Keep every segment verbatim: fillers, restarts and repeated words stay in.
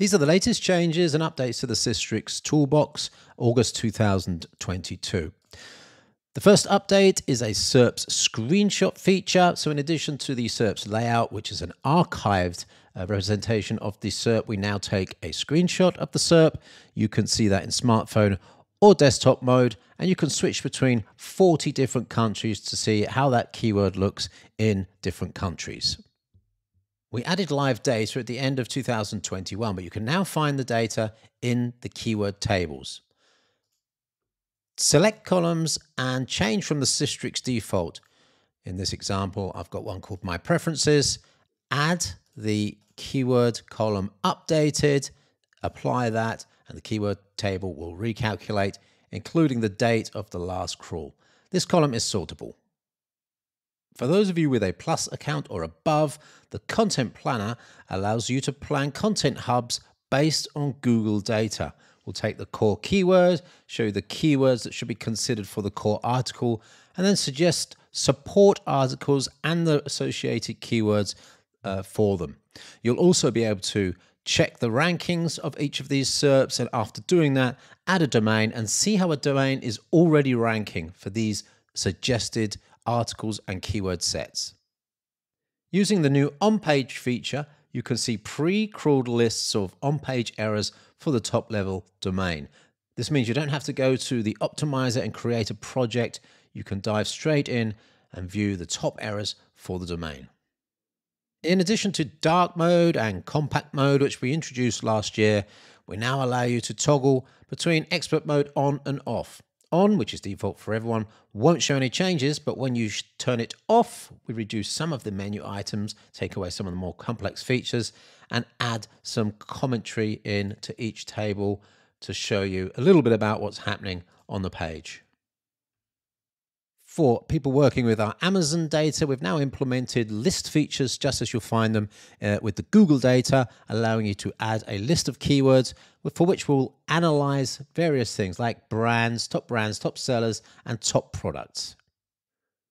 These are the latest changes and updates to the SISTRIX Toolbox, August two thousand twenty-two. The first update is a SERP's screenshot feature. So in addition to the SERP's layout, which is an archived uh, representation of the SERP, we now take a screenshot of the SERP. You can see that in smartphone or desktop mode, and you can switch between forty different countries to see how that keyword looks in different countries. We added live data at the end of two thousand twenty-one, but you can now find the data in the keyword tables. Select columns and change from the SISTRIX default. In this example, I've got one called My Preferences. Add the keyword column updated, apply that, and the keyword table will recalculate, including the date of the last crawl. This column is sortable. For those of you with a Plus account or above, the Content Planner allows you to plan content hubs based on Google data. We'll take the core keyword, show you the keywords that should be considered for the core article, and then suggest support articles and the associated keywords uh, for them. You'll also be able to check the rankings of each of these SERPs, and after doing that, add a domain and see how a domain is already ranking for these suggested articles and keyword sets. Using the new on-page feature, you can see pre-crawled lists of on-page errors for the top-level domain. This means you don't have to go to the optimizer and create a project. You can dive straight in and view the top errors for the domain. In addition to dark mode and compact mode, which we introduced last year, we now allow you to toggle between expert mode on and off. On, which is default for everyone, won't show any changes, but when you turn it off, we reduce some of the menu items, take away some of the more complex features, and add some commentary in to each table to show you a little bit about what's happening on the page. For people working with our Amazon data, we've now implemented list features just as you'll find them uh, with the Google data, allowing you to add a list of keywords for which we'll analyze various things like brands, top brands, top sellers, and top products.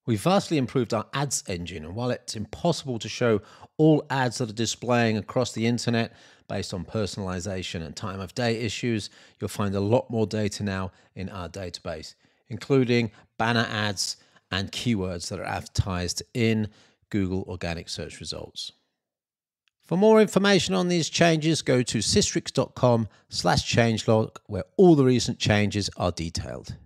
We've vastly improved our ads engine, and while it's impossible to show all ads that are displaying across the internet based on personalization and time of day issues, you'll find a lot more data now in our database, including banner ads and keywords that are advertised in Google organic search results. For more information on these changes, go to sistrix dot com slash changelog, where all the recent changes are detailed.